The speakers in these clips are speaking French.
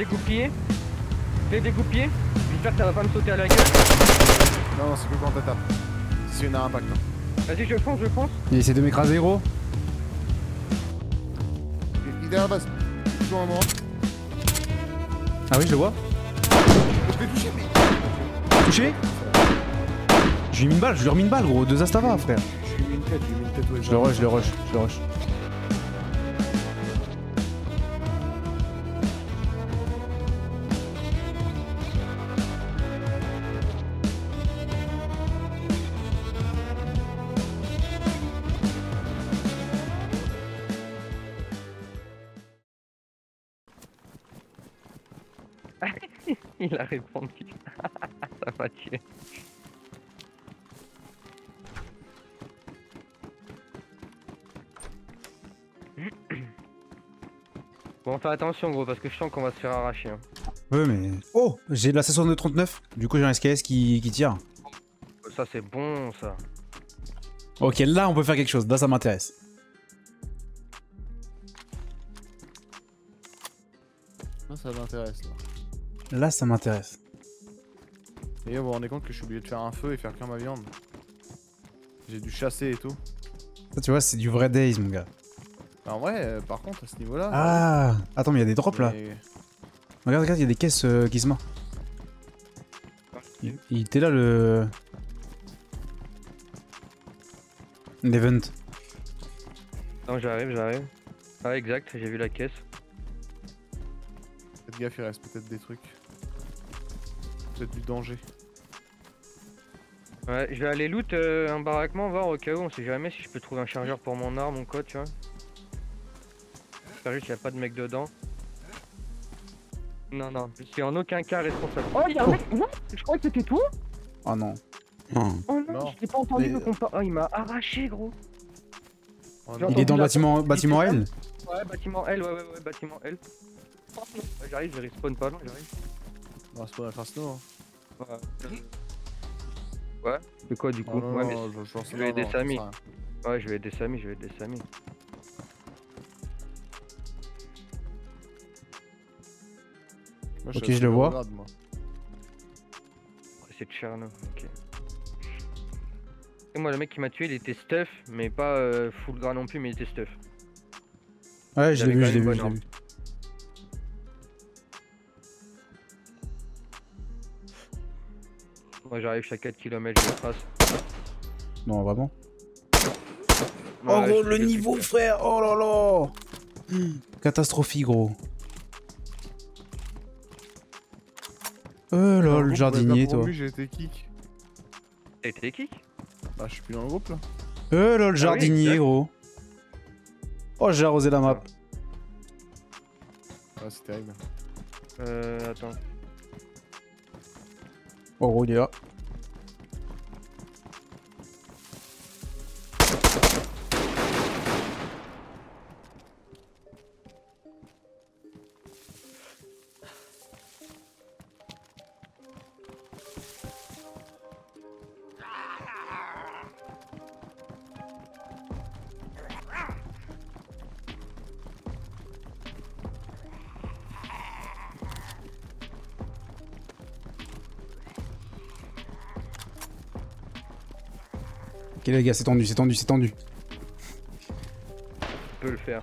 dégoupiller. Les dégoupiller. J'espère que ça va pas me sauter à la gueule. Non, c'est plus quand t'attaques. C'est une impact. Vas-y, je fonce, je fonce. Il essaie de m'écraser, gros. Il est derrière la base. Toujours à moi. Ah oui, je le vois. Je vais toucher, mais. Touché ? Je lui ai mis une balle, je lui ai remis une balle, gros, de Zastava, frère. Je lui ai mis une tête, je lui ai mis une tête. Ouais, je le rush, je le rush, je le rush. Il a répondu. Ça m'a tué. Bon, fais attention, gros, parce que je sens qu'on va se faire arracher. Hein. Ouais, mais. Oh, j'ai de la 62-39. Du coup, j'ai un SKS qui tire. Ça, c'est bon, ça. Ok, là, on peut faire quelque chose. Là, ça m'intéresse. Là, ça m'intéresse, là. Là ça m'intéresse. Et vous vous rendez compte que je suis obligé de faire un feu et faire cuire ma viande. J'ai dû chasser et tout. Ça tu vois c'est du vrai DAYZ mon gars. Bah en vrai par contre à ce niveau là... Ah attends mais y'a des drops là. Regarde regarde y'a des caisses qui se marrent. Il était là le... L'event. Non j'arrive j'arrive. Ah exact j'ai vu la caisse. Faites gaffe il reste peut-être des trucs. Peut-être du danger. Ouais, je vais aller loot un baraquement, voir au cas où, on sait jamais si je peux trouver un chargeur pour mon arme ou quoi, tu vois. J'espère juste qu'il n'y a pas de mec dedans. Non, non, je suis en aucun cas responsable. Oh, y'a un mec, what ? Je croyais que c'était toi ? Oh non. Oh non, je t'ai pas entendu le compas. Oh, il m'a arraché, gros. Oh, il est dans le bâtiment L ? Ouais, bâtiment L, ouais, bâtiment L. Oh, j'arrive, je respawn pas, non, j'arrive. On va respawn à face non. Ouais, de quoi du coup oh non, ouais, mais non, je vais aider Samy. Ouais, je vais aider Samy, je vais aider Samy. Moi, ok, je le vois. Après, c'est Tcherno, ok. Et moi, le mec qui m'a tué, il était stuff, mais pas full gras non plus, mais il était stuff. Ouais, je l'ai vu, je l'ai vu, je l'ai vu. Moi j'arrive chaque 4 km, je le trace. Non, vraiment. Oh gros, le niveau, frère! Oh là là! Catastrophique, gros. Oh là, le jardinier, toi. J'ai été kick. T'as été kick? Bah, je suis plus dans le groupe là. Oh là, le jardinier, gros. Oh, j'ai arrosé la map. Ah, c'est terrible. Attends. Oh gros il est là. Ok les gars, c'est tendu, c'est tendu, c'est tendu. Je peux le faire.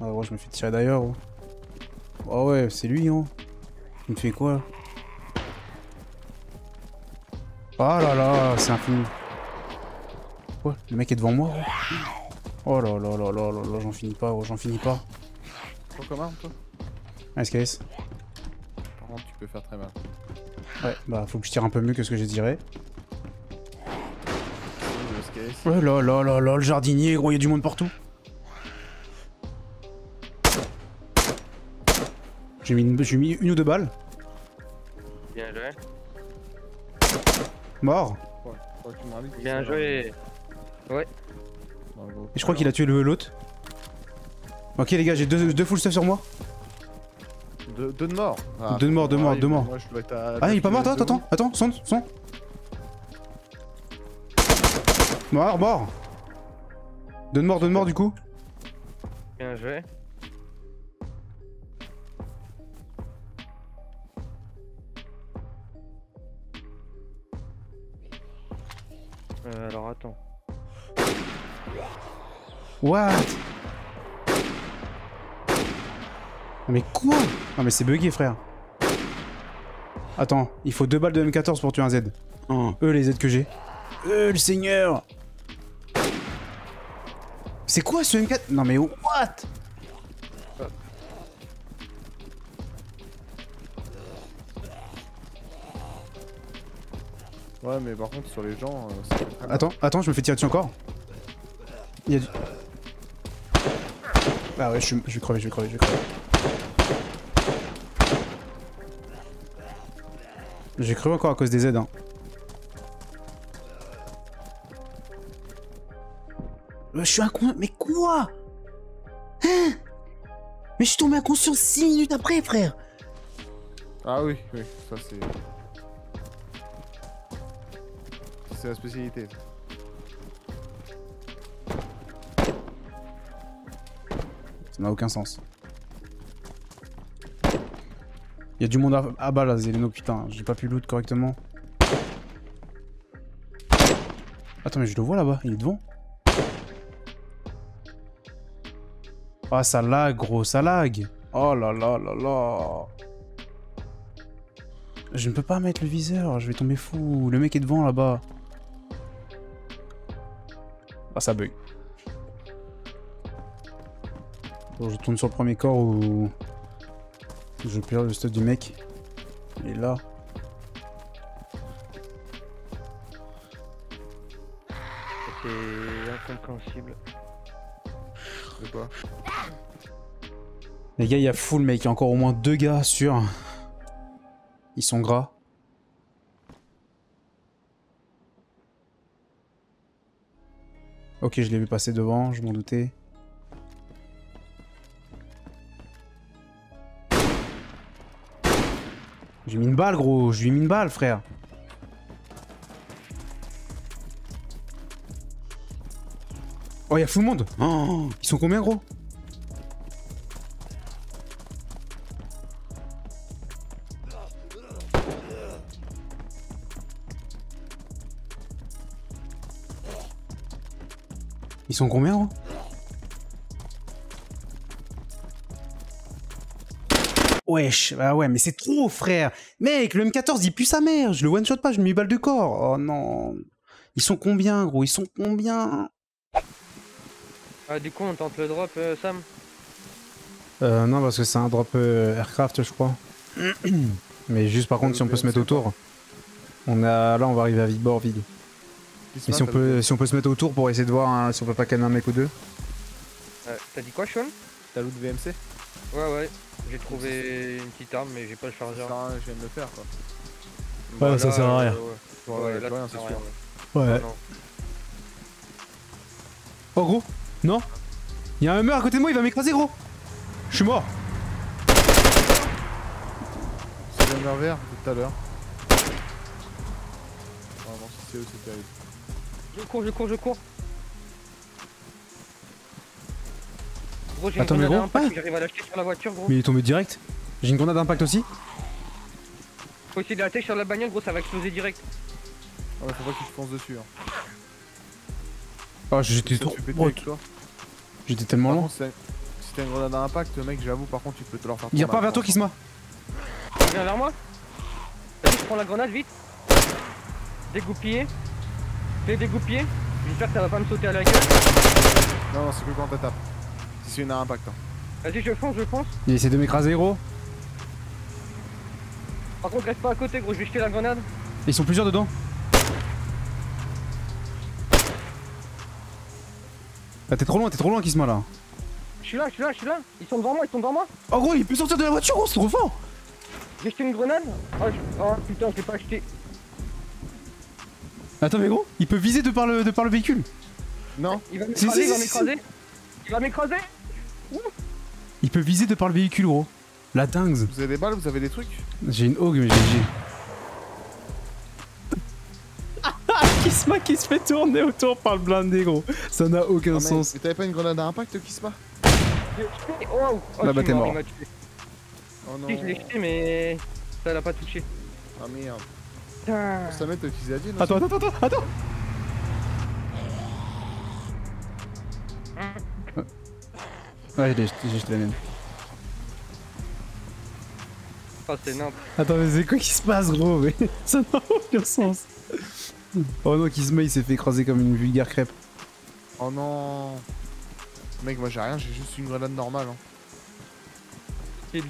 Ah gros, je me fais tirer d'ailleurs. Oh. Oh ouais, c'est lui, hein. Il me fait quoi là? Ah là là, c'est infini. Quoi? Le mec est devant moi. Oh là là là là là, j'en finis pas, gros, j'en finis pas. Quoi comme arme toi? Ah, SKS. Par contre, tu peux faire très mal. Ouais, bah faut que je tire un peu mieux que ce que j'ai tiré. Oh là là là là, le jardinier, gros, y'a du monde partout. J'ai mis une ou deux balles. Bien joué. Mort. Bien joué. Ouais. Et je crois qu'il a tué l'autre. Ok les gars, j'ai deux full stuff sur moi. Deux de mort. Deux de mort, deux morts, deux morts. Ah il est pas mort, attends, sonde. Mort. Deux de mort du coup. Bien joué. Alors attends. What? Mais quoi? Non mais c'est bugué frère. Attends, il faut 2 balles de M14 pour tuer un Z. Eux les Z que j'ai. Le seigneur. C'est quoi ce M4? Non mais what? Ouais mais par contre sur les gens... Attends, attends, je me fais tirer dessus encore. Il y a du... Ah ouais, je vais crever, je vais crever, je vais crever. J'ai crevé encore à cause des Z hein. Je suis inconscient... Mais quoi? Hein? Mais je suis tombé inconscient 6 minutes après frère. Ah oui, oui, ça c'est... C'est la spécialité. Ça n'a aucun sens. Il y a du monde à bas là, Zeleno, putain, j'ai pas pu loot correctement. Attends, mais je le vois là-bas, il est devant. Ah, ça lag, gros, ça lag. Oh là là là là. Je ne peux pas mettre le viseur, je vais tomber fou. Le mec est devant là-bas. Ah, ça bug. Bon, je tourne sur le premier corps où je perds le stuff du mec. Il est là. C'est incompréhensible. De quoi? Les gars, il y a full mec. Il y a encore au moins 2 gars sur. Ils sont gras. Ok, je l'ai vu passer devant, je m'en doutais. J'ai mis une balle gros, je lui ai mis une balle frère. Oh y'a tout le monde. Oh, ils sont combien gros? Ils sont combien gros? Wesh, bah ouais, mais c'est trop, frère! Mec, le M14, il pue sa mère! Je le one-shot pas, je mets une balle de corps! Oh non! Ils sont combien, gros? Ils sont combien? Ah, du coup, on tente le drop, Sam? Non, parce que c'est un drop aircraft, je crois. Mais juste, par contre, si on peut se mettre autour... On a... Là, on va arriver à vide-bord, vide. Mais si on peut se mettre autour pour essayer de voir hein, si on peut pas canner un mec ou deux. T'as dit quoi, Sean? T'as loot VMC? Ouais, ouais. J'ai trouvé une petite arme mais j'ai pas le chargeur. Ça, je viens de le faire quoi. Ouais bah, là, ça sert à rien. Ouais, là, rien c'est sûr. Ouais. Ouais. Oh gros, non. Y'a un meur à côté de moi, il va m'écraser gros. Je suis mort. C'est le meur vert de tout à l'heure. Vraiment c'est eux, c'est terrible. Je cours. Gros, attends une mais gros, ah j'arrive à l'acheter sur la voiture gros. Mais il est tombé direct. J'ai une grenade d'impact aussi. Faut essayer de l'attaquer sur la bagnole gros, ça va exploser direct. Ah ouais, faut pas qu'il se fonce dessus hein. Ah j'étais trop... J'étais tellement loin. Si t'as une grenade d'impact mec, j'avoue par contre tu peux te leur faire. Y'a pas vers toi Kisma. Viens vers moi. Je prends la grenade vite. Dégoupillé. T'es dégoupillé. J'espère que ça va pas me sauter à la gueule. Non, c'est que quand t'attaques. C'est une à impact. Hein. Vas-y, je fonce. Il essaie de m'écraser, gros. Par contre, reste pas à côté, gros. Je vais jeter la grenade. Ils sont plusieurs dedans. Ah, t'es trop loin, Kisma là. Je suis là. Ils sont devant moi. Oh, gros, il peut sortir de la voiture, gros, c'est trop fort. J'ai jeté une grenade. Oh putain, je l'ai pas acheté. Attends, mais gros, il peut viser de par le véhicule. Non, il va m'écraser. Il va m'écraser. Il peut viser de par le véhicule, gros. La dingue. Vous avez des balles, vous avez des trucs? J'ai une hog, mais j'ai... Kisma qui se fait tourner autour par le blindé, gros. Ça n'a aucun sens. Mais t'avais pas une grenade à impact, Kisma? Oh, bah t'es mort. Oh non. Si, je l'ai jeté, mais ça l'a pas touché. Ah merde. Putain. Ça met utilisé à dire. Attends. Ouais, j'ai juste la même. Oh, c'est énorme. Attends, mais c'est quoi qui se passe, gros? Mais ça n'a aucun sens. Oh non, Kisma, il s'est fait écraser comme une vulgaire crêpe. Oh non. Mec, moi j'ai rien, j'ai juste une grenade normale. Hein. J'ai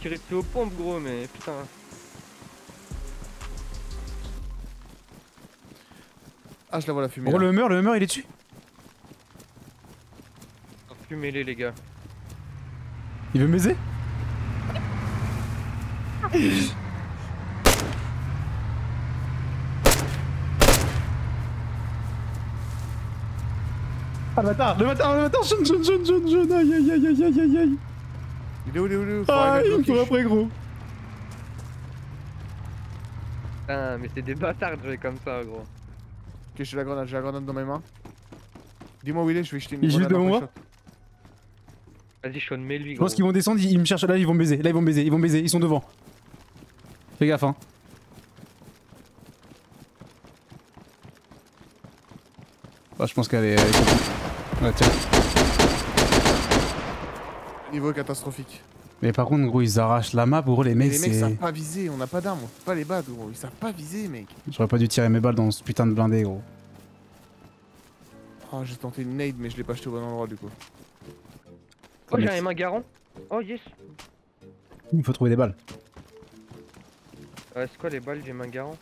tiré dessus aux pompes, gros, mais putain. Ah, je la vois la fumée. Oh, le humeur, il est dessus. Fumez-les, les gars. Il veut m'aiser. Ah, le bâtard, jaune, aïe. Il est où? Ah, il me court après, gros. Putain, mais c'est des bâtards de jouer comme ça, gros. Ok, j'ai la grenade dans mes mains. Dis-moi où il est, je vais jeter une grenade. Il est devant moi. Vas-y, Sean, mets-lui, gros. Je pense qu'ils vont descendre, ils me cherchent, là, ils vont baiser, ils sont devant. Fais gaffe, hein. Bah, je pense qu'elle est... Ouais, tiens. Niveau catastrophique. Mais par contre, gros, ils arrachent la map, gros, les mecs, c'est... Les mecs savent pas viser, on a pas d'armes, on peut pas les battre, gros, ils savent pas viser, mec. J'aurais pas dû tirer mes balles dans ce putain de blindé, gros. Oh, j'ai tenté une nade, mais je l'ai pas jeté au bon endroit, du coup. Oh, j'ai un M1 garant. Oh, yes. Il faut trouver des balles. C'est quoi les balles? J'ai M1 garant.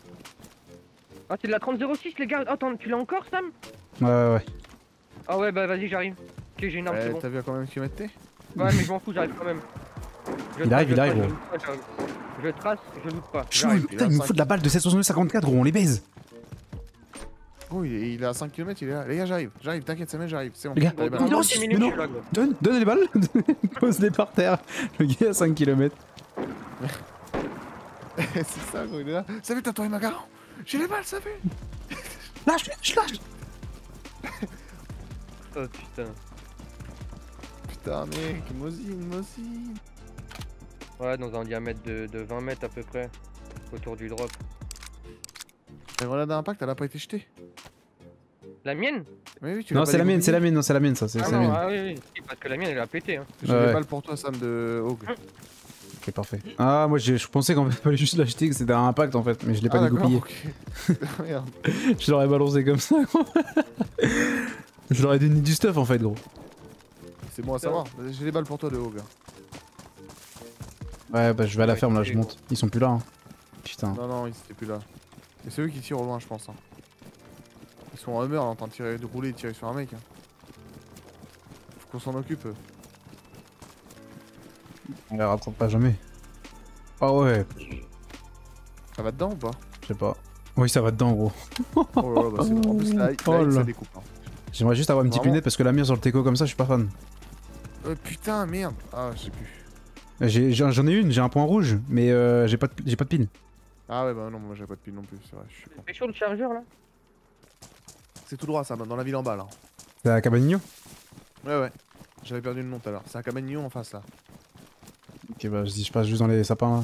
Ah, c'est de la 30-06, les gars. Attends, tu l'as encore, Sam? Ouais. Ah ouais, bah vas-y, j'arrive. Ok, j'ai une arme, c'est bon. T'as vu à combien de kilomètres t'es? Ouais, mais je m'en fous, j'arrive quand même. Il arrive, gros. Je trace, je doute pas. Putain, il me faut de la balle de 762-54, gros, on les baise. Oh, il est à 5 km, il est là. Les gars, j'arrive, t'inquiète, Samy, j'arrive. C'est bon. Les gars, donne les balles. Pose-les par terre. Le gars est à 5 km. C'est ça, gros, il est là. Samy, t'as tourné ma garant. J'ai les balles, Samy. Lâche. Oh putain. Putain, mec, Mosine. Ouais, dans un diamètre de 20 mètres à peu près. Autour du drop. La grenade d'impact, elle a pas été jetée. La mienne? Oui, tu l'as. Non, c'est la mienne, ça. Ah oui, parce que la mienne, elle a pété. Hein. J'ai des balles pour toi, Sam, de Hog. Ok, parfait. Ah, moi, je pensais qu'on fallait juste l'acheter, que c'était un impact en fait, mais je l'ai pas dégoupillé. Okay. Merde. Je l'aurais balancé comme ça, gros. Je l'aurais donné du stuff en fait, gros. C'est bon à savoir. J'ai des balles pour toi, de Hog. Ouais, bah, je vais à la ferme là, je monte. Ils sont plus là. Hein. Putain. Non, ils étaient plus là. Et c'est eux qui tirent au loin, je pense. Hein. Ils sont en humeur en train de tirer, de rouler et de tirer sur un mec. Hein. Faut qu'on s'en occupe. On les rattrape pas jamais. Ah ouais. Ça va dedans ou pas? Je sais pas. Oui, ça va dedans, gros. Oh là là, bah c'est bon. En plus, là, ça découpe. Hein. J'aimerais juste avoir une petite lunette parce que la mire sur le teco comme ça, je suis pas fan. Putain, merde. Ah, je sais plus. J'en ai une, j'ai un point rouge, mais j'ai pas de pin. Ah ouais, bah non, moi j'ai pas de pile non plus, c'est vrai, je suis con. C'est chaud le chargeur là? C'est tout droit ça, dans la ville en bas là. C'est à Cabanignon? Ouais, j'avais perdu le nom tout à l'heure, c'est à Cabanignon en face là. Ok, bah je passe juste dans les sapins là.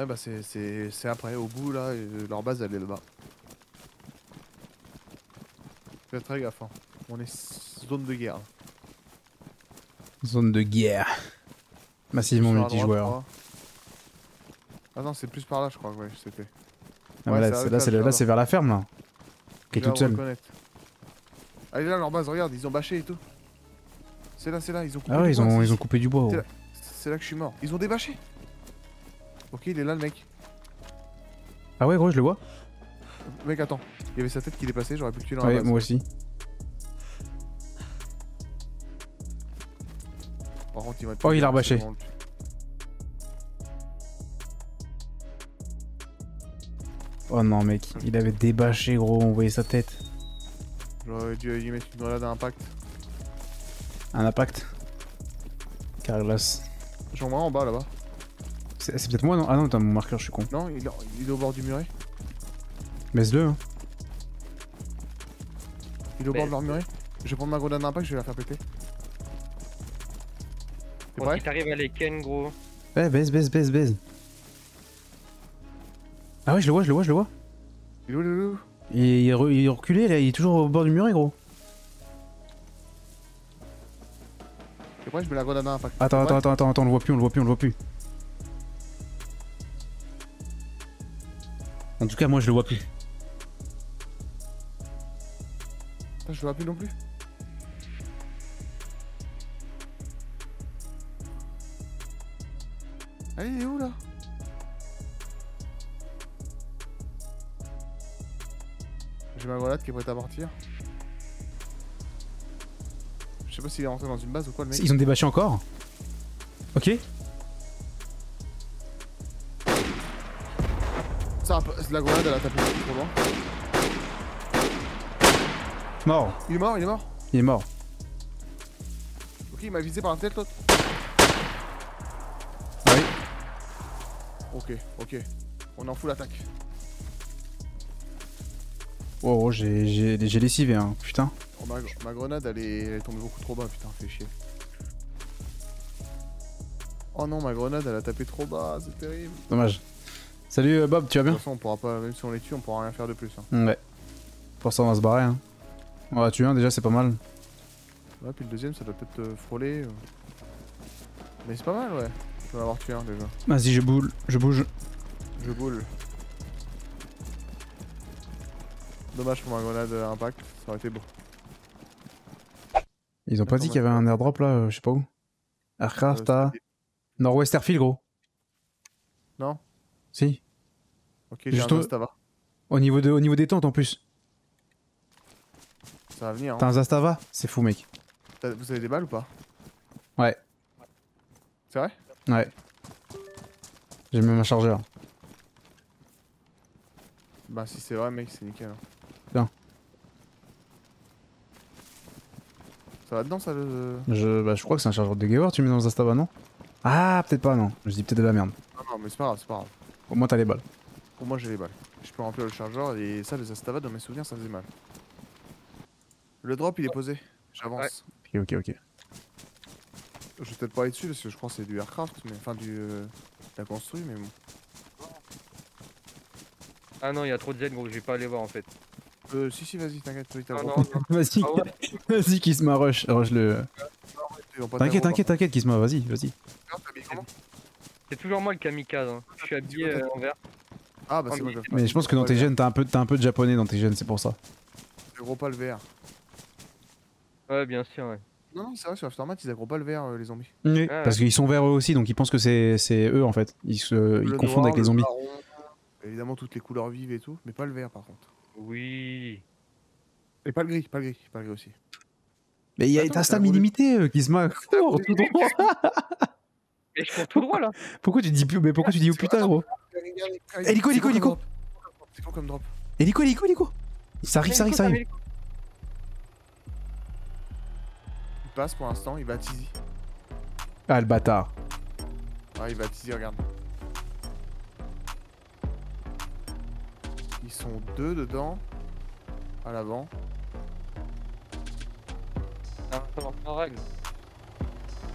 Ouais, bah c'est après, au bout là, leur base elle est là-bas. Faites très gaffe, hein. On est zone de guerre. Zone de guerre. Massivement multijoueur. Ah non, c'est plus par là, je crois, ouais, je sais plus. Ah ouais, là c'est vers la ferme là. Qui est toute seule. Allez, là, leur base, regarde, ils ont bâché et tout. C'est là, ils ont coupé du bois. Ah ouais, ils ont coupé du bois. C'est là que je suis mort. Ils ont débâché. Ok, il est là le mec. Ah ouais, gros, je le vois. Mec, attends, il y avait sa tête qui dépassait, j'aurais pu le tuer dans la base. Ouais, moi aussi. Par contre, il m'a tué. Oh, il a rebâché. Oh non, mec, il avait débâché, gros, on voyait sa tête. J'aurais dû lui mettre une grenade à impact. Un impact? Carlos. J'en vois en bas là-bas. C'est peut-être moi, non? Ah non, t'as mon marqueur, je suis con. Non, il est au bord du muret. Baisse-le, hein. Il est au bord de leur muret. Je vais prendre ma grenade d'impact, je vais la faire péter. Quand t'arrives à les ken, gros. Ouais, baisse. Ah ouais, je le vois. Il est reculé, là, il est toujours au bord du muret, gros. C'est vrai, je me la redonne un impact. Attends, attends, attends, attends, on le voit plus, on le voit plus, on le voit plus. En tout cas, moi je le vois plus. Je le vois plus non plus. Allez, il est où là? J'ai ma grenade qui est prête à partir. Je sais pas s'il est rentré dans une base ou quoi le mec. Ils ont débâché encore. Ok. Ça, la grenade elle a tapé trop loin. Mort. Il est mort, il est mort. Il est mort. Ok, il m'a visé par la tête l'autre. Ok, ok, on est en full attaque. Oh, j'ai lessivé, hein, putain. Oh, ma grenade elle est tombée beaucoup trop bas, putain, fait chier. Oh non, ma grenade elle a tapé trop bas, c'est terrible. Dommage. Salut Bob, tu vas bien? De toute façon, on pourra pas, même si on les tue, on pourra rien faire de plus. Hein. Ouais. Pour ça, on va se barrer. Hein. On va tuer un déjà, c'est pas mal. Ouais, puis le deuxième, ça doit peut-être frôler. Mais c'est pas mal, ouais. On va avoir tué un déjà. Vas-y, je boule, je bouge. Je boule. Dommage pour ma grenade à impact, ça aurait été beau. Ils ont pas dit qu'il y avait un airdrop là, je sais pas où. Aircraft à Nord-Ouest Airfield, gros. Non. Si. Ok, j'ai un Zastava. Au niveau des tentes en plus. Ça va venir. Hein. T'as un Zastava? C'est fou, mec. Vous avez des balles ou pas? Ouais. C'est vrai? Ouais. J'ai même un chargeur. Bah si c'est vrai mec, c'est nickel. Bien. Ça va dedans ça le... Bah je crois que c'est un chargeur de Gaver, tu mets dans le Zastava non? Ah peut-être pas non, je dis peut-être de la merde. Non non mais c'est pas grave, c'est pas grave. Au moins t'as les balles. Au moins j'ai les balles. Je peux remplir le chargeur et ça le Zastava dans mes souvenirs ça faisait mal. Le drop il est posé, j'avance. Ouais. Ok ok ok. Je vais peut-être pas aller dessus parce que je crois que c'est du aircraft, mais enfin du. La construit, mais bon. Ah non, il y a trop de Z, gros, je vais pas aller voir en fait. Si, si, vas-y, t'inquiète, tu vas Vas-y, vas-y, Kisma, rush le. T'inquiète, t'inquiète, t'inquiète, Kisma, vas-y, vas-y. C'est toujours moi le kamikaze, hein. Je suis habillé en vert. Ah bah c'est moi, mais je pense que dans tes gènes, t'as un peu de japonais dans tes gènes, c'est pour ça. Le gros pas le vert. Ouais, bien sûr, ouais. Non, non, c'est vrai, sur Aftermath, ils aggroent pas le vert, les zombies. Oui, ah, parce qu'ils sont verts eux aussi, donc ils pensent que c'est eux en fait. Ils confondent noir, avec les zombies. Marron, évidemment, toutes les couleurs vives et tout, mais pas le vert par contre. Oui. Et pas le gris, pas le gris, pas le gris aussi. Mais il y a ta stamina illimitée qui se marre. Mais je cours tout droit là. Pourquoi tu dis plus, mais pourquoi tu dis oh putain, gros? Hélico, hélico, hélico. C'est quoi comme drop? Hélico, hélico, hélico. Ça arrive, ça arrive, ça arrive. Passe pour l'instant, il va à Tizi. Ah le bâtard. Ah il va à Tizi, regarde. Ils sont deux dedans. À l'avant. Ah, en règle.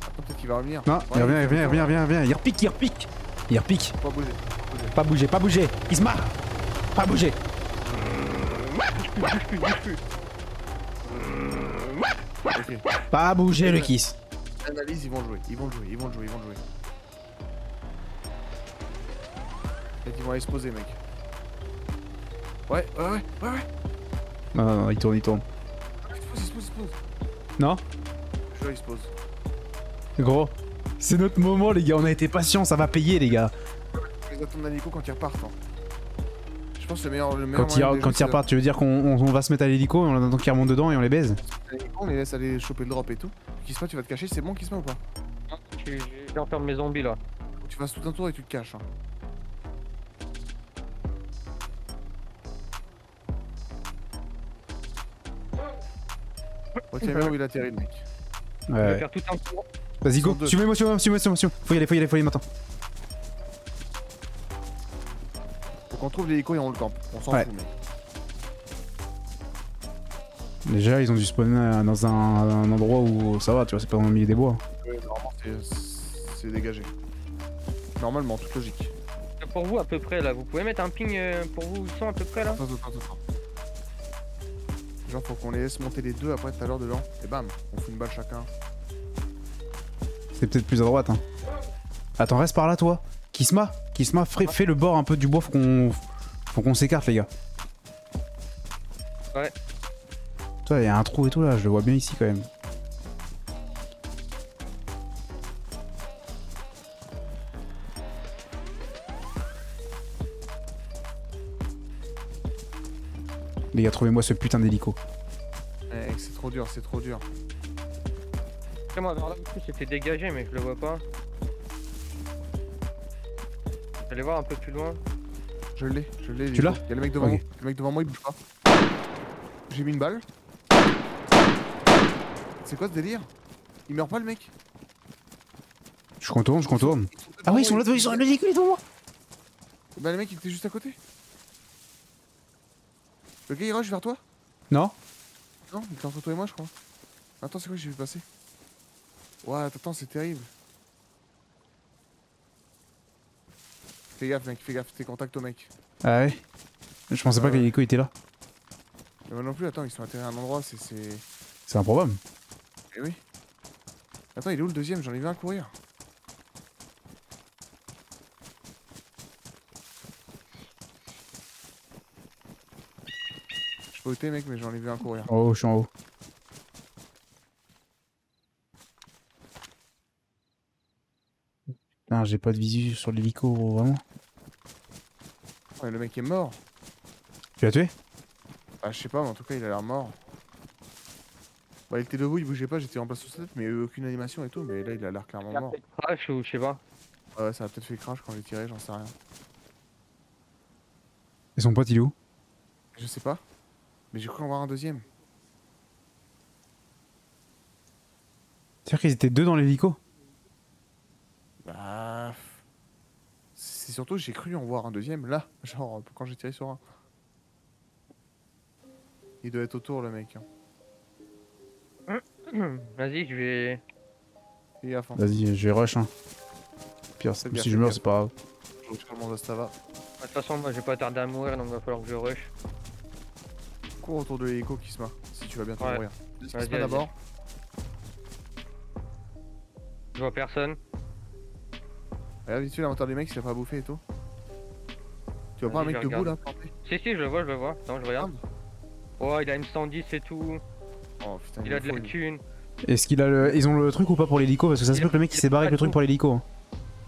Attends peut-être qu'il va revenir. Non, ouais, il revient, il revient, il revient, il revient. Il repique, il repique. Il repique. Pas bouger. Pas bouger, pas bouger. Il se marre. Pas bouger. Bouge plus. Okay. Pas bouger le kiss. Analyse, ils vont jouer. Peut-être qu'ils vont aller se poser, mec. Ouais. Non, ils tournent. Ils se posent. Non? Je vois, ils se posent. Gros, c'est notre moment, les gars. On a été patients, ça va payer, les gars. Je les attends l'hélico quand ils repartent. Hein. Je pense que le meilleur quand ils repartent, tu veux dire qu'on va se mettre à l'hélico et on attend qu'ils remontent dedans et on les baise? On les laisse aller choper le drop et tout. Kisma, tu vas te cacher, c'est bon Kisma ou pas? J'ai enfermé mes zombies là. Tu vas tout un tour et tu te caches. Hein. Retiens bien où il atterrit le mec. Ouais. Vas-y go, suivez-moi, suivez-moi. Faut y aller maintenant. Faut qu'on trouve l'hélico et on le campe. On s'en fout mec. Déjà, ils ont dû spawner dans un endroit où ça va, tu vois, c'est pas dans le milieu des bois. Ouais, normalement, c'est dégagé. Normalement, toute logique. Pour vous, à peu près, là, vous pouvez mettre un ping pour vous, 100 à peu près, là? Attends. Genre, faut qu'on les laisse monter les deux après tout à l'heure dedans. Et bam, on fout une balle chacun. C'est peut-être plus à droite. Hein. Attends, reste par là, toi. Kisma, Kisma, fais le bord un peu du bois. Faut qu'on s'écarte, les gars. Ouais. Toi, il y a un trou et tout là. Je le vois bien ici quand même. Les gars, trouvez-moi ce putain d'hélico. C'est trop dur, c'est trop dur. Moi, alors là, c'était dégagé, mais je le vois pas. Allez voir un peu plus loin. Je l'ai. Tu l'as? Il y a le mec devant moi. Le mec devant moi, il bouge pas. J'ai mis une balle. C'est quoi ce délire? Il meurt pas, le mec. Je contourne, je contourne. Ah oui, ils sont là devant, ils sont le véhicule devant moi. Bah, le mec, il était juste à côté. Le gars, il rush vers toi? Non. Non, il était entre toi et moi, je crois. Attends, c'est quoi que j'ai vu passer? Ouah, attends, c'est terrible. Fais gaffe, mec, fais gaffe, t'es contact au mec. Ah ouais? Je pensais pas que l'hélico était là. Mais moi non plus, attends, ils sont atterrés à un endroit, c'est... C'est improbable. Eh oui. Attends, il est où le deuxième? J'en ai vu un courir. Je suis pas où t'es, mec, mais j'en ai vu un courir. Oh, je suis en haut. Putain, j'ai pas de visu sur l'hélico, vraiment. Ouais, le mec est mort. Tu l'as tué? Bah, je sais pas, mais en tout cas, il a l'air mort. Bah, il était debout, il bougeait pas, j'étais en place sous sa tête, mais aucune animation et tout, mais là, il a l'air clairement mort. Il a fait crash ou je sais pas. Ouais, ça a peut-être fait crash quand j'ai tiré, j'en sais rien. Et son pote, il est où? Je sais pas, mais j'ai cru en voir un deuxième. C'est-à-dire qu'ils étaient deux dans l'hélico? Bah... C'est surtout j'ai cru en voir un deuxième là, genre quand j'ai tiré sur un. Il doit être autour le mec. Hein. Vas-y, je vais... Vas-y, je vais rush. Hein. Pire, si je meurs, c'est pas grave. Je vais faire mon Zastava. De toute façon, moi j'ai pas tardé à mourir, donc va falloir que je rush. Cours autour de l'hélico, Kisma, si tu vas bientôt mourir. Kisma d'abord. Je vois personne. Regarde vite fait l'inventaire des mecs, il a pas bouffé et tout. Tu vois pas un mec debout là? Si si, je le vois, je le vois. Attends, je regarde. Oh, il a une 110 et tout. Oh putain, il a de la thune. Est-ce qu'il a le... Ils ont le truc ou pas pour l'hélico? Parce que ça se peut que le mec il s'est barré avec le truc pour l'hélico.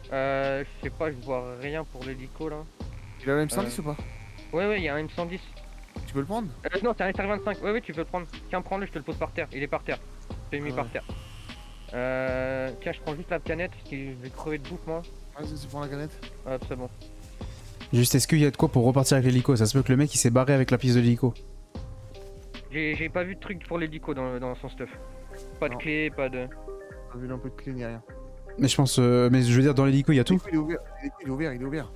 Je sais pas, je vois rien pour l'hélico là. Il a le M110 ou pas? Ouais ouais, il y a un M110. Tu peux le prendre? Non, c'est un SR25. Ouais ouais, tu peux le prendre. Tiens, prends-le, je te le pose par terre. Il est par terre. Je l'ai mis par terre. Tiens, je prends juste la canette parce que je vais crever de bouffe moi. Vas-y, tu prends la canette. Ouais, c'est bon. Juste, est-ce qu'il y a de quoi pour repartir avec l'hélico? Ça se peut que le mec il s'est barré avec la piste de l'hélico. J'ai pas vu de truc pour l'hélico dans son stuff. Pas de clé, pas de... J'ai vu un peu de clé ni rien. Mais je pense... mais je veux dire, dans l'hélico il y a tout. Il est ouvert, il est ouvert, il est ouvert.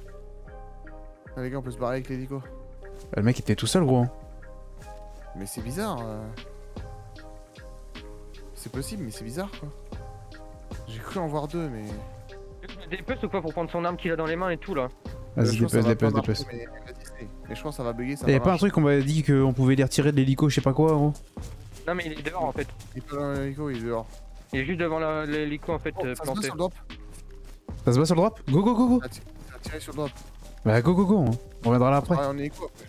Ah, les gars, on peut se barrer avec l'hélico. Le mec était tout seul, gros. Hein. Mais c'est bizarre. C'est possible, mais c'est bizarre quoi. J'ai cru en voir deux, mais... Dépêche ou quoi pour prendre son arme qu'il a dans les mains et tout là? Vas-y, dépêche. Mais je crois que ça va bugger. Y'a pas un truc qu'on m'avait dit qu'on pouvait les retirer de l'hélico, je sais pas quoi, gros? Non, mais il est dehors en fait. Il est pas dans l'hélico, il est dehors. Il est juste devant l'hélico en fait, planté. Ça se bat sur le drop. Ça se bat sur le drop? Go go go go. Ça a tiré sur le drop. Bah go go go, on reviendra là après. On est hélico après.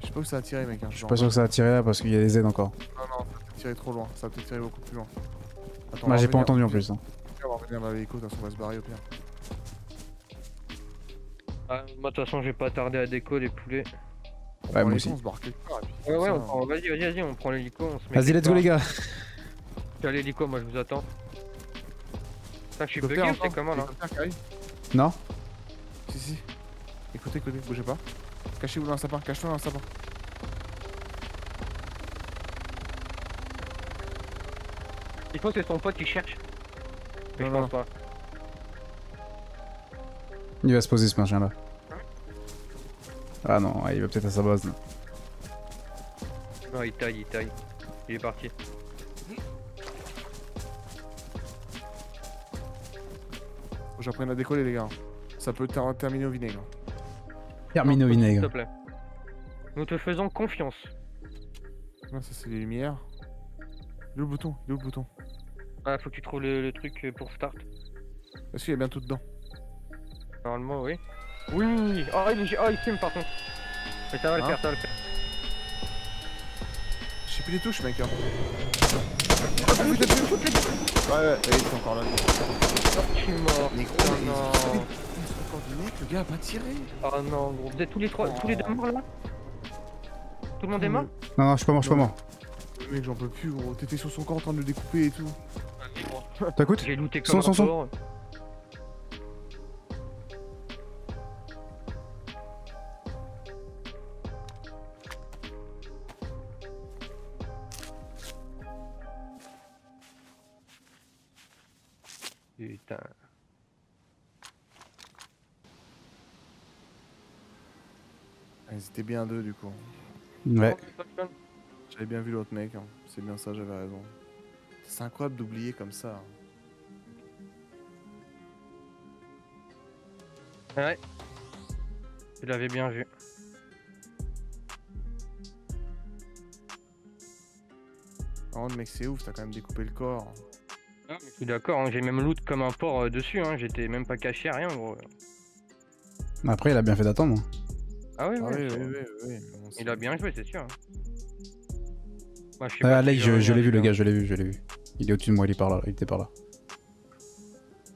Je sais pas où ça a tiré, mec. Je suis pas sûr que ça a tiré là parce qu'il y a des Z encore. Non, non, ça a tiré trop loin, ça a peut-être tiré beaucoup plus loin. Bah j'ai pas entendu en plus. On va revenir dans l'hélico, de toute façon on va se barrer au pire. Ah, moi de toute façon j'ai pas tardé à déco les poulets. Ouais, moi aussi. On se barre quelque part. Ouais, ouais, vas-y, on prend l'hélico, on se met. Vas-y, let's go les gars. Je suis à l'hélico, moi je vous attends. Putain, je suis bugué, on sait comment là. Non? Si, si. Écoutez, bougez pas. Cachez-vous dans un sapin, cache-toi dans un sapin. Il faut que c'est son pote qui cherche. Mais je pense pas. Il va se poser ce machin là. Ah non, il va peut-être à sa base là. Non, il taille. Il est parti. Faut que j'apprenne à décoller les gars. Ça peut terminer au vinaigre. Terminer au vinaigre. S'il te plaît. Nous te faisons confiance. Non, ça c'est les lumières. Il est où le bouton? Ah, faut que tu trouves le truc pour start. Est-ce qu'il y a bien tout dedans? Normalement, oui. Oui. Oh, il fume par contre. Mais ça va le faire, ça va le faire. Je sais plus les touches, mec. Hein. Oh, putain, ouais, il est encore là. Oh, je suis mort. Oh non. Le gars a pas tiré. Oh non, gros. Vous êtes tous les trois, tous les deux morts là? Tout le monde est mort? Non, non, je suis pas mort, je suis pas mort. Mec, j'en peux plus, gros. T'étais sur son corps en train de le découper et tout. T'écoutes? J'ai looté comme un porc. Putain. Ah, ils étaient bien deux du coup. Ouais. J'avais bien vu l'autre mec, hein. C'est bien ça, j'avais raison. C'est incroyable d'oublier comme ça. Ouais. Tu l'avais bien vu. Oh le mec c'est ouf, t'as quand même découpé le corps. Je suis d'accord, hein, j'ai même loot comme un porc dessus, hein, j'étais même pas caché à rien gros. Après il a bien fait d'attendre. Ah oui, ah oui, oui, oui, oui, oui. Il a bien joué c'est sûr. Moi, je ah là, je l'ai vu le gars, je l'ai vu. Il est au-dessus de moi, il est par là, il était par là.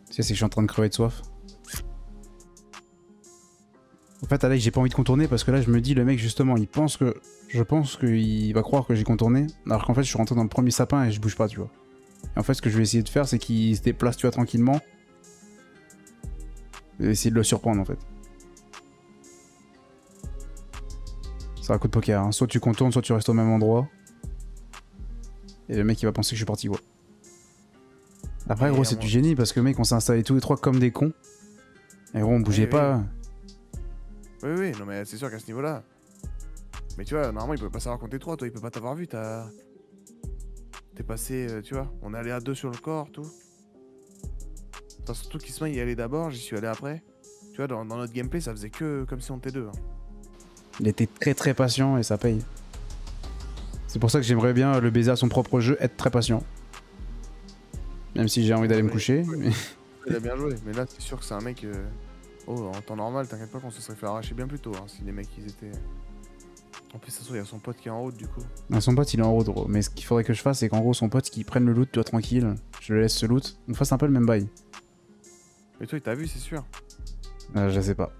Tu sais c'est que je suis en train de crever de soif. En fait à là j'ai pas envie de contourner parce que là je me dis le mec justement il pense que... Je pense qu'il va croire que j'ai contourné alors qu'en fait je suis rentré dans le premier sapin et je bouge pas tu vois. En fait, ce que je vais essayer de faire, c'est qu'il se déplace, tu vois, tranquillement. Et essayer de le surprendre, en fait. C'est un coup de poker, hein. Soit tu contournes, soit tu restes au même endroit. Et le mec, il va penser que je suis parti, quoi. Après, gros, c'est du génie, parce que, mec, on s'est installés tous les trois comme des cons. Et gros, on bougeait pas. Oui, oui, non, mais c'est sûr qu'à ce niveau-là... Mais tu vois, normalement, il peut pas savoir qu'on est trois, toi, il peut pas t'avoir vu, t'as... T'es passé, tu vois, on est allé à deux sur le corps, tout. Enfin, surtout Kisma y allait d'abord, j'y suis allé après. Tu vois, dans notre gameplay, ça faisait que comme si on était deux. Hein. Il était très très patient et ça paye. C'est pour ça que j'aimerais bien le baiser à son propre jeu, être très patient. Même si j'ai envie d'aller me coucher. Oui. Mais... Il a bien joué, mais là, c'est sûr que c'est un mec... Oh, en temps normal, t'inquiète pas qu'on se serait fait arracher bien plus tôt, hein, si les mecs, ils étaient... En plus, ça se trouve, il y a son pote qui est en route du coup. Ah, son pote il est en route, gros. Mais ce qu'il faudrait que je fasse, c'est qu'en gros, son pote qui prenne le loot, toi tranquille, je le laisse se loot, on fasse un peu le même bail. Mais toi, il t'a vu, c'est sûr. Je sais pas.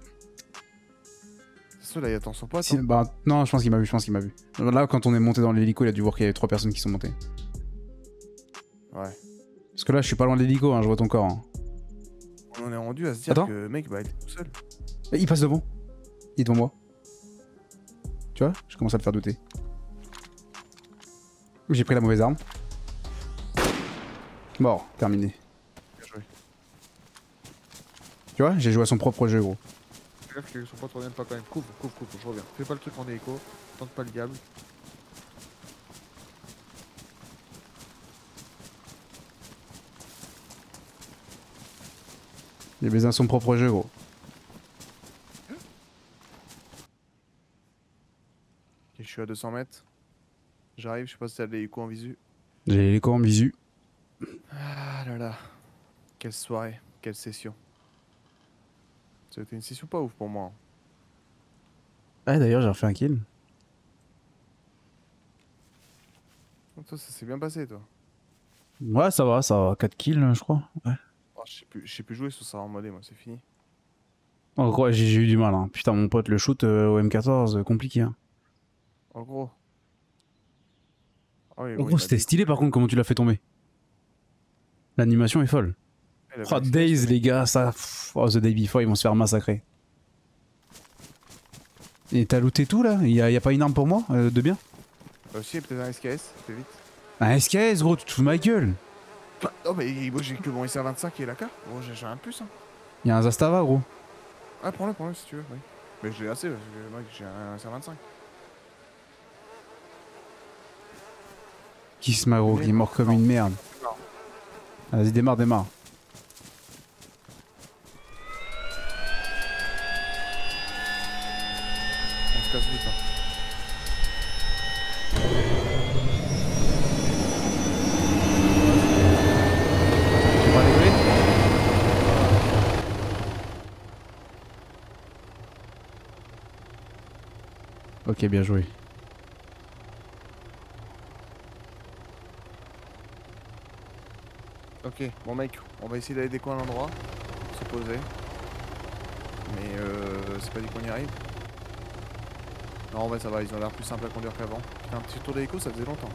C'est sûr, là, il attend son pote. Si, hein. Bah, non, je pense qu'il m'a vu, je pense qu'il m'a vu. Là, quand on est monté dans l'hélico, il a dû voir qu'il y avait trois personnes qui sont montées. Ouais. Parce que là, je suis pas loin de l'hélico, hein, je vois ton corps. Hein. On en est rendu à se dire que le mec, bah, il est tout seul. Et il passe devant. Il est devant moi. Tu vois, je commence à le faire douter. J'ai pris la mauvaise arme. Mort, terminé. Bien joué. Tu vois, j'ai joué à son propre jeu, gros. Fais gaffe que son pote revienne pas quand même. Couvre, je reviens. Fais pas le truc en écho, tente pas le diable. Il a baisé à son propre jeu, gros. Je suis à 200 mètres. J'arrive, je sais pas si t'as de l'hélico en visu. J'ai l'hélico en visu. Ah là là. Quelle soirée, quelle session. C'était une session pas ouf pour moi. Ah d'ailleurs j'ai refait un kill. Toi ça s'est bien passé toi. Ouais ça va, 4 kills je crois. Ouais. Oh, je sais plus jouer sur ça en mode moi c'est fini. En gros j'ai eu du mal hein. Putain mon pote le shoot au M14 compliqué hein. En gros, c'était stylé par contre comment tu l'as fait tomber. L'animation est folle. Oh DAYZ les gars, ça... Oh the day before ils vont se faire massacrer. Et t'as looté tout là? Y a pas une arme pour moi de bien? Si, peut-être un SKS, fais vite. Un SKS gros, tu te fous de ma gueule. Oh mais moi j'ai que mon SR25 et l'AK, bon j'ai un plus hein. Y'a un Zastava gros. Ah prends-le si tu veux, oui. Mais j'ai assez parce que mec j'ai un SR25. Kisma gros qui est mort comme une merde. Vas-y démarre. On se casse vite hein. Ok, bien joué. Ok, bon mec, on va essayer d'aller décoller à l'endroit, se poser. Mais c'est pas dit qu'on y arrive. Non, ouais, ça va, ils ont l'air plus simples à conduire qu'avant. Un petit tour d'hélico, ça faisait longtemps.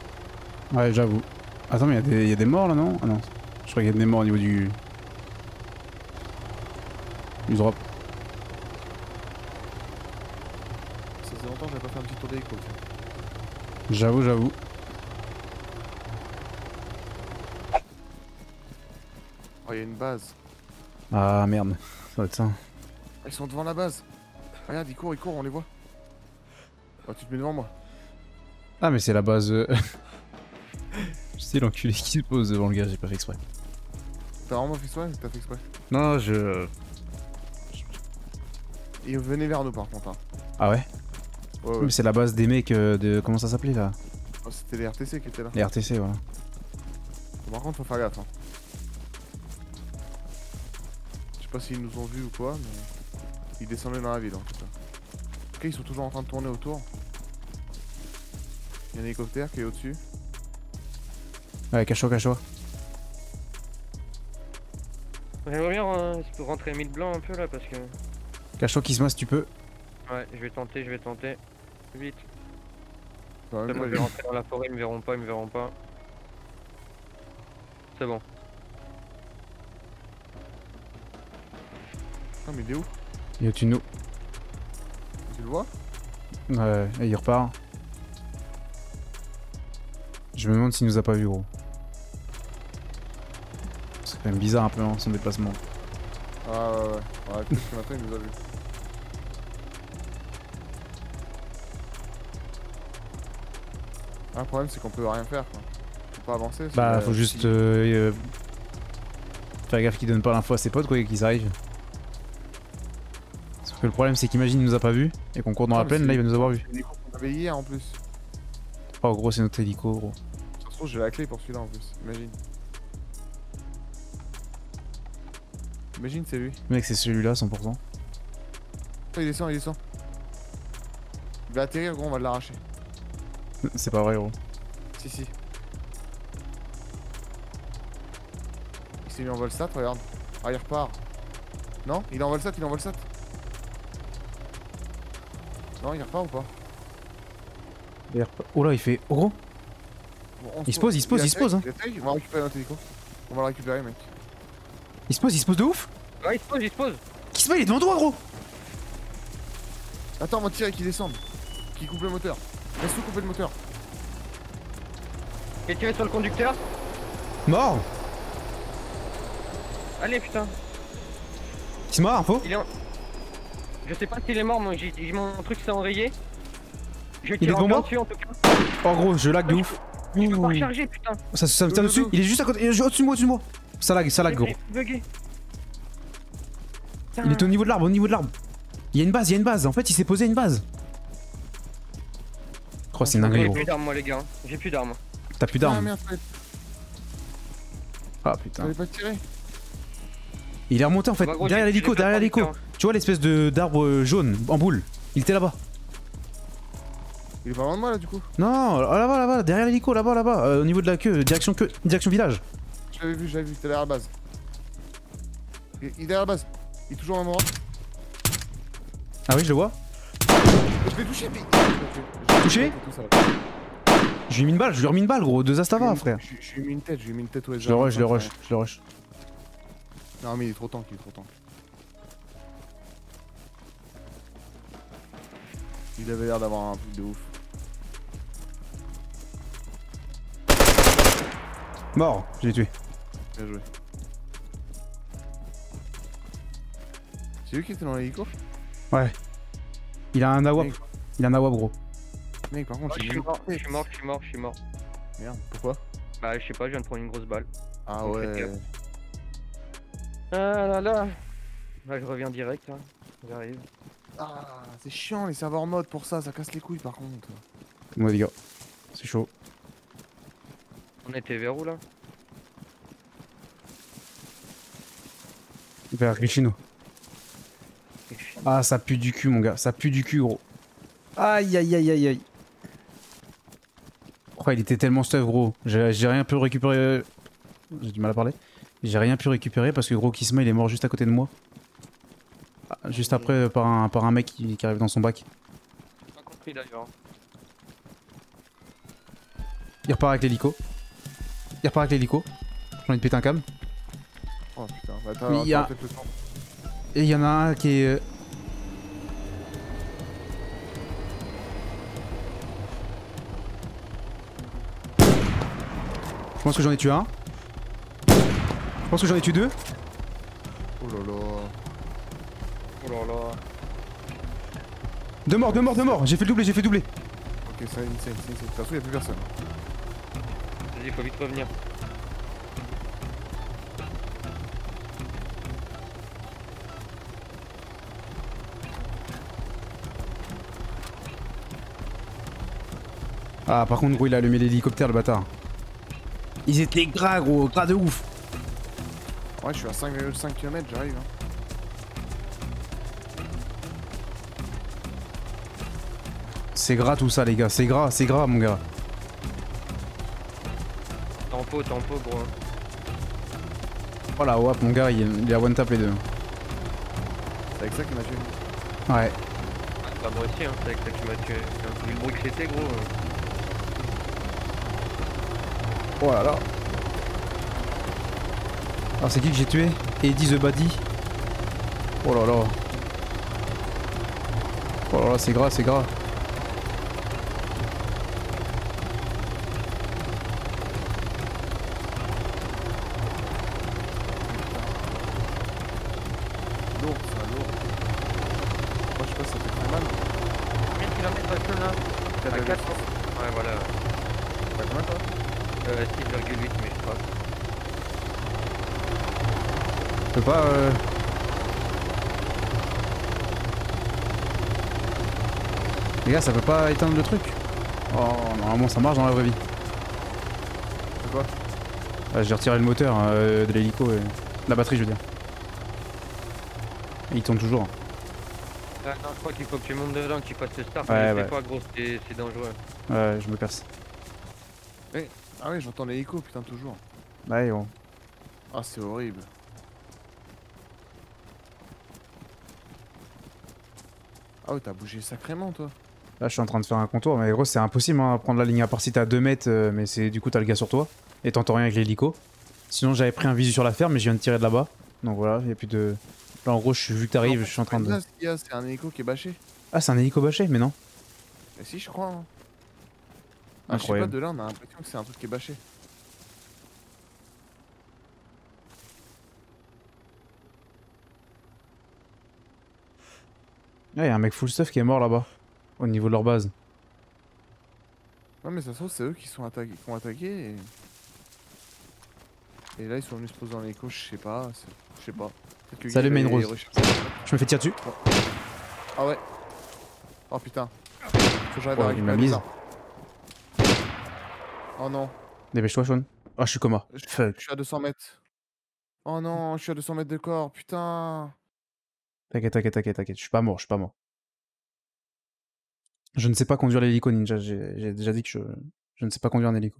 Ouais, j'avoue. Attends, mais il y a des morts là, non? Ah non, je crois qu'il y a des morts au niveau du drop. Ça faisait longtemps que j'avais pas fait un petit tour d'hélico. J'avoue, j'avoue. Oh, il y a une base. Ah merde, ça doit être ça. Ils sont devant la base. Regarde, ils courent, on les voit. Oh, tu te mets devant moi. Ah, mais c'est la base. Je sais l'enculé qui se pose devant le gars, j'ai pas fait exprès. T'as vraiment fait exprès ou t'as fait exprès? Non, je. Ils venaient vers nous par contre. Hein. Ah ouais, ouais, ouais. Mais c'est la base des mecs de. Comment ça s'appelait là? Oh, c'était les RTC qui étaient là. Les RTC, voilà. Par contre, faut faire gaffe. Hein. Je sais pas s'ils nous ont vus ou quoi, mais. Ils descendaient dans la ville en tout cas. Ok, ils sont toujours en train de tourner autour. Il y a un hélicoptère qui est au-dessus. Ouais, cache-toi. J'aimerais bien pour rentrer mid blanc un peu là parce que. Cache-toi Kisma si tu peux. Ouais, je vais tenter. Vite. Moi je vais rentrer dans la forêt, ils me verront pas. C'est bon. Ah, mais il est où? Il est au-dessus de nous. Tu le vois? Ouais, et il repart. Je me demande s'il nous a pas vu, gros. C'est quand même bizarre un peu hein, son déplacement. Ah ouais, peut-être que maintenant il nous a vu. Ah, le problème c'est qu'on peut rien faire quoi. Faut pas avancer. Bah faut juste faire gaffe qu'il donne pas l'info à ses potes quoi et qu'ils arrivent. Parce que le problème c'est qu'imagine il nous a pas vu et qu'on court dans la plaine, là il va nous avoir vu. Il nous avait hier en plus. Oh en gros c'est notre hélico gros. Ça se trouve j'ai la clé pour celui-là en plus, imagine. Imagine c'est lui. Mec c'est celui-là 100%. Oh, il descend. Il va atterrir gros, on va l'arracher. C'est pas vrai gros. Si. Il s'est mis en vol sat, regarde. Ah il repart. Non il est en vol sat, Non il repart ou pas? Oh là il fait gros. Bon, il se pose hein. On va récupérer notre hélico. On va le récupérer mec. Il se pose de ouf. Ouais il se pose. Kisma il est devant toi gros. Attends on va tirer qu'il descende. Qu'il coupe le moteur. Laisse tout couper le moteur. J'ai tiré sur le conducteur. Mort. Allez putain. Kisma info. Je sais pas s'il est mort, moi j'ai mon truc s'est enrayé. Il est devant moi. Oh gros je lag de ouf. Je peux pas recharger putain. Ça me tient dessus, il est juste à côté, il est au-dessus de moi. Ça lag gros. Il est au niveau de l'arbre. Il y a une base, en fait il s'est posé à une base. Oh c'est une dinguerie gros. J'ai plus d'armes moi les gars, j'ai plus d'armes. T'as plus d'armes? Ah putain. Il est remonté en fait, derrière l'hélico. Tu vois l'espèce d'arbre jaune en boule, il était là-bas. Il est pas loin de moi là du coup? Non, là-bas, derrière l'hélico, là-bas, au niveau de la queue, direction village. Je l'avais vu, t'es derrière la base. Il est derrière la base, il est toujours en droite. Ah oui, je le vois. Je l'ai touché, mais. Touché? Je lui ai mis une balle, gros, de Zastava frère. Je lui ai mis une tête, au SR25. Je le rush. Non mais il est trop tank. Il avait l'air d'avoir un truc de ouf. Mort, je l'ai tué. Bien joué. C'est lui qui était dans l'hélico? Ouais. Il a un AWP. Mec. Il a un AWP gros. Mec par contre je suis mort. Merde, pourquoi? Bah je sais pas, je viens de prendre une grosse balle. Ah donc, ouais. Ah là là. Bah je reviens direct hein. J'arrive. Ah, c'est chiant les serveurs mode pour ça, ça casse les couilles par contre. Ouais les gars, c'est chaud. On était vers où là? Vers Richino. Ah ça pue du cul mon gars, gros. Aïe aïe aïe aïe aïe. Oh, il était tellement stuff, gros. J'ai rien pu récupérer. J'ai du mal à parler. J'ai rien pu récupérer parce que gros Kisma il est mort juste à côté de moi. Juste après par un mec qui arrive dans son bac. J'ai pas compris d'ailleurs. Il repart avec l'hélico. J'ai envie de péter un câble. Oh putain, bah t'as peut-être le temps. Et il y en a un qui est... Je pense que j'en ai tué un. Je pense que j'en ai tué deux. Oh là là. Oh là là. Deux morts. J'ai fait doubler. Ok, ça c'est insane. De toute façon, y'a plus personne. Vas-y, faut vite revenir. Ah, par contre, gros, il a allumé l'hélicoptère, le bâtard. Ils étaient gras, gros, gras de ouf. Ouais, je suis à 5,5 km, j'arrive. Hein. C'est gras tout ça, les gars, c'est gras, mon gars. Tempo, gros. Oh la WAP, mon gars, il a one tap les deux. C'est avec ça qu'il m'a tué. Ouais. Bah, moi aussi, hein, c'est avec ça qu'il m'a tué. Le bruit que c'était, gros. Oh là là. Ah, c'est qui que j'ai tué? Eddie the Baddie. Oh là là. Oh là là, c'est gras. Lourd. Moi je sais pas, ça fait très mal. Combien de kilomètres de là? T'as 4 ans. Ouais, voilà. T'as combien toi? 6,8 mais je crois. Je peux pas Les gars, ça peut pas éteindre le truc. Oh, normalement ça marche dans la vraie vie. C'est quoi? Ah, j'ai retiré le moteur de l'hélico et... La batterie je veux dire. Il tourne toujours. Ah non, je crois qu'il faut que tu montes dedans, que tu passes le start. Ouais, mais c'est quoi, gros, c'est dangereux. Ouais, je me casse. Mais... Ah ouais, j'entends les échos, putain, toujours. Ouais, bon. Ah, c'est horrible. Ah ouais, t'as bougé sacrément, toi. Là, je suis en train de faire un contour, mais gros, c'est impossible, hein, à prendre la ligne, à part si t'as 2 mètres, mais c'est du coup, t'as le gars sur toi. Et t'entends rien avec l'hélico. Sinon, j'avais pris un visu sur la ferme, mais je viens de tirer de là-bas. Donc voilà, y'a plus de... Là en gros, vu que t'arrives, je suis en train de... C'est un hélico qui est bâché. Ah, c'est un hélico bâché, mais non. Mais si, je crois. Hein. Ah, je sais pas, de là, on a l'impression que c'est un truc qui est bâché. Ah, y'a un mec full stuff qui est mort là-bas, au niveau de leur base. Non, mais ça se trouve, c'est eux qui sont attaqués, et là, ils sont venus se poser dans l'hélico, je sais pas. Salut Main Rose. Je me fais tirer dessus. Ah ouais. Oh putain. Faut que j'arrive à récupérer ma mise. Oh non. Dépêche-toi, Sean. Ah, je suis coma. Je suis à 200 mètres. Oh non, je suis à 200 mètres de corps, putain. T'inquiète. Je suis pas mort. Je ne sais pas conduire l'hélico, Ninja. J'ai déjà dit que je ne sais pas conduire un hélico.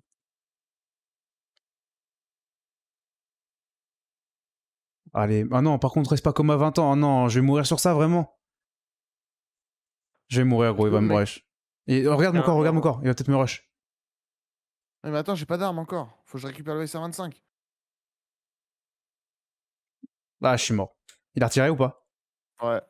Allez, ah non, par contre, reste pas comme à 20 ans. Ah non, je vais mourir sur ça, vraiment. Je vais mourir, gros, il va me rush. Et, oh, regarde mon corps, il va peut-être me rush. Mais attends, j'ai pas d'arme encore. Faut que je récupère le SR25. Là, je suis mort. Il a retiré ou pas? Ouais.